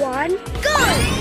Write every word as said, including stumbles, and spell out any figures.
one, go!